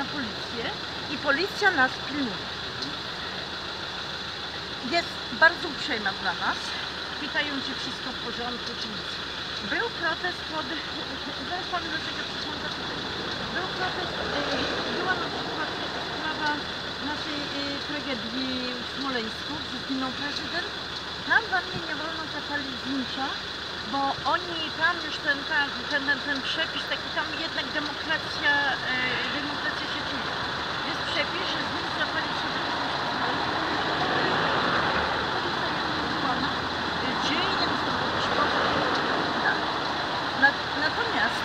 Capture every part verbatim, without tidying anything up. na policję i policja nas pilnuje. Jest bardzo uprzejma dla nas, pytają, czy wszystko w porządku, czy nic. Był protest pod... Zaraz pan do tego przysłonka. Był protest, była na przykład sprawa naszej tragedii w Smoleńsku, gdzie zginął prezydent. Tam wam nie wolno zapalić zdjęcia, bo oni tam już ten, ten, ten, ten przepis, taki tam jednak demokracja, yy, demokracja się czuje. Jest przepis, że z nich zapalić się zdjęcia. Natomiast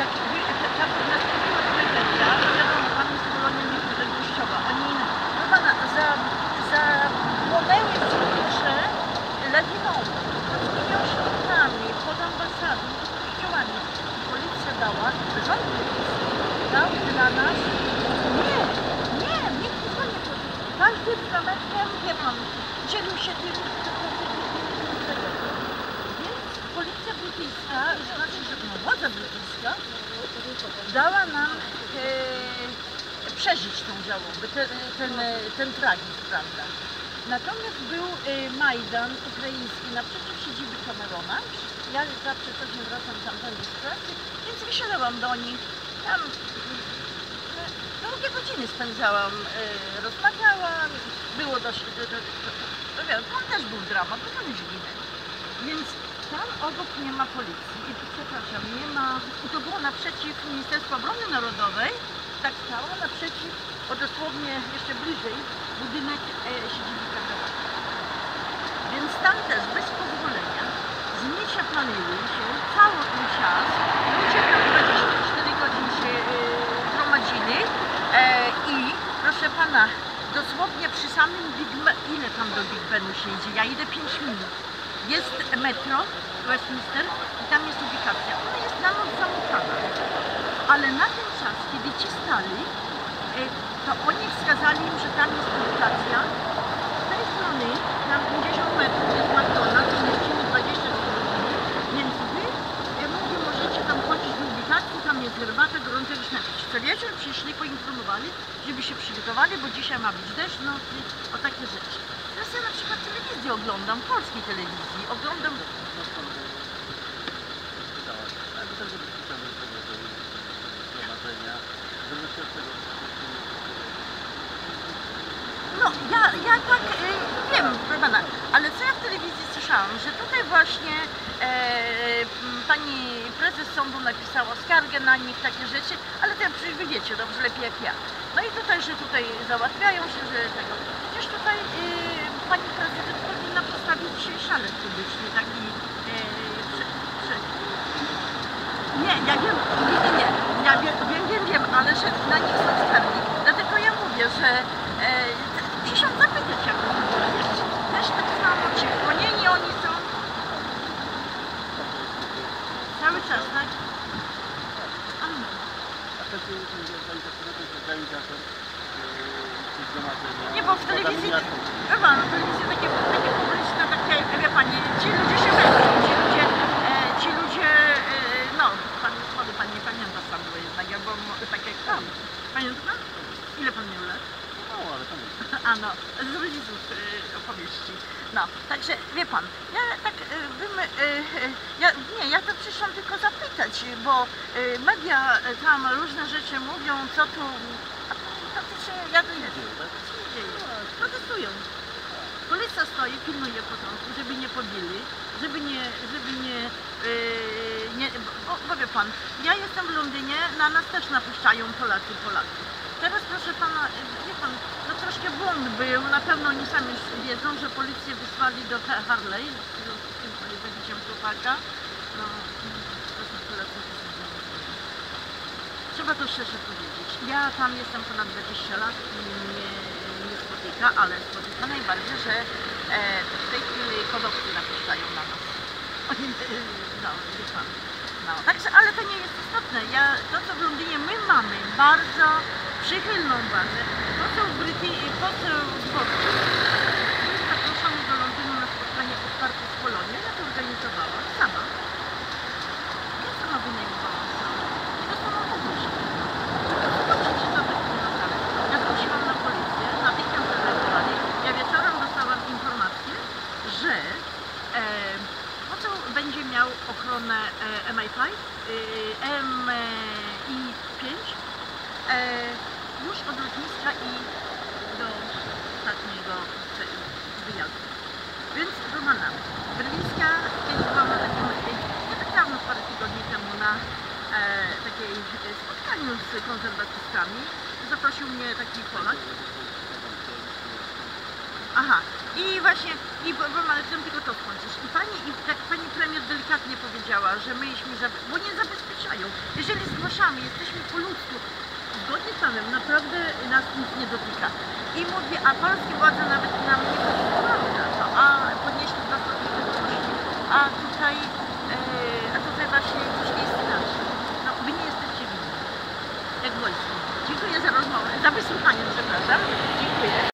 jak nastąpiła tragedia, wiadomo, pan jest obroną niepodległościowa, oni za, za płonęły wzgórze lawinowe, pod mięśnikami, pod ambasadą, pod kościołami. Policja dała, rząd dał dla nas, nie, nie, nikt nie dzwoni. Pan tym kilometrem, wie pan, dzielił się tym, brytyjska, znaczy, że no, władza brytyjska dała nam e, przeżyć tą żałobę, ten, ten, ten tragizm, prawda? Natomiast był e, Majdan ukraiński naprzeciw siedziby Camerona. Ja zawsze coś nie wracam tamtąd z pracy, więc wysiadałam do nich. Tam długie godziny spędzałam, e, rozmawiałam, było dość... Do, do, do, do, do, tam też był dramat, bo tam już ginęli. Więc tam obok nie ma policji, I, przepraszam, nie ma, to było naprzeciw Ministerstwa Obrony Narodowej, tak stało, naprzeciw, o dosłownie jeszcze bliżej, budynek e, siedziby Camerona. Więc tam też bez pozwolenia zdjęcia planiły się cały ten czas, ludzie tam dwadzieścia cztery godziny się e, gromadzili e, i proszę pana, dosłownie przy samym Big Ben, ile tam do Big Benu się idzie, ja idę pięć minut. Jest metro Westminster i tam jest ubikacja. Ona jest na noc zamykana. Ale na ten czas, kiedy ci stali, to oni wskazali im, że tam jest ubikacja. Z tej strony, tam pięćdziesiąt metrów jest McDonald's, to lecimy dwadzieścia cztery godziny. Więc wy, ja mówię, możecie tam chodzić do ubikacji, tam jest herbata gorącoroczna. Co wieczór przyszli, poinformowali, żeby się przygotowali, bo dzisiaj ma być deszcz, no i o takie rzeczy. Teraz ja na przykład telewizję oglądam, polskiej telewizji, oglądam... No, ja, ja tak y, wiem, proszę pana, ale co ja w telewizji słyszałam, że tutaj właśnie e, pani prezes sądu napisała skargę na nich, takie rzeczy, ale to przecież wy wiecie dobrze, lepiej jak ja. No i tutaj, że tutaj załatwiają się, że tego... Przecież tutaj... Y, Pani prezydent powinna postawić szalet publiczny, taki... E, prze, prze... Nie, ja wiem, nie, nie, ja wiem, wiem, wiem, wiem, ale że na nich są skargi. Dlatego ja mówię, że... E, przyszłam zapytać, jak to jest. Też tak samo, czy chronieni oni są... Cały czas, tak? Ale... A to się uczymy, że pani nie, bo w telewizji, chyba, no, telewizji takie, takie publiczne, takie, wie pani, ci ludzie się męczą, ci ludzie, e, ci ludzie, e, no, pan, młody pan nie pamięta sam, bo jednak, ja byłam tak jak pan. Pamięta? Ile pan miał lat? No, ale pan jest. A no, z rodziców e, opowieści. No, także, wie pan, ja tak e, bym, e, ja, nie, ja to przyszłam tylko zapytać, bo e, media tam różne rzeczy mówią, co tu... Ja to nie wiem, co się dzieje. Protestują. Policja stoi, pilnuje porządku, żeby nie pobili, żeby nie, żeby nie, yy, nie bo, bo wie pan, ja jestem w Londynie, na nas też napuszczają Polacy, Polacy. Teraz proszę pana, wie pan, no troszkę błąd był, na pewno oni sami już wiedzą, że policję wysłali do Harley, z tym zabiciem chłopaka. No, trzeba to szczerze powiedzieć. Ja tam jestem ponad dwadzieścia lat i mnie nie spotyka, ale spotyka najbardziej, że e, w tej chwili hodowcy napuszczają na nas. Oni, no, wie pan. No, także, ale to nie jest istotne. Ja, to, co w Londynie my mamy, bardzo przychylną bazę. To, co w Brytyjii, to, co w Polsce. Byłem zaproszony do Londynu na spotkanie otwarte z Polonią. Ja to organizowałam sama. Ja sama wynajmowałam. Thank you. od lotniska i do ostatniego wyjazdu. Więc Romana Brwińska kiedyś byłam na takim, nie tak dawno, parę tygodni temu, na e, takiej spotkaniu z konserwatystami. Zaprosił mnie taki Polak. Aha, i właśnie, i Romana, chciałam tylko to skończyć. I pani, i tak pani premier delikatnie powiedziała, że myśmy, bo nie zabezpieczają. Jeżeli zgłaszamy, jesteśmy po ludzku, zgodnie z panem, naprawdę nas nic nie dotyka. I mówię, a polskie władze nawet nam nie podziękowały na to, a podnieśli nas do wysokości. A tutaj, e, a tutaj właśnie coś jest inaczej. No, wy nie jesteście winni, jak wojsko. Dziękuję za rozmowę, za wysłuchanie.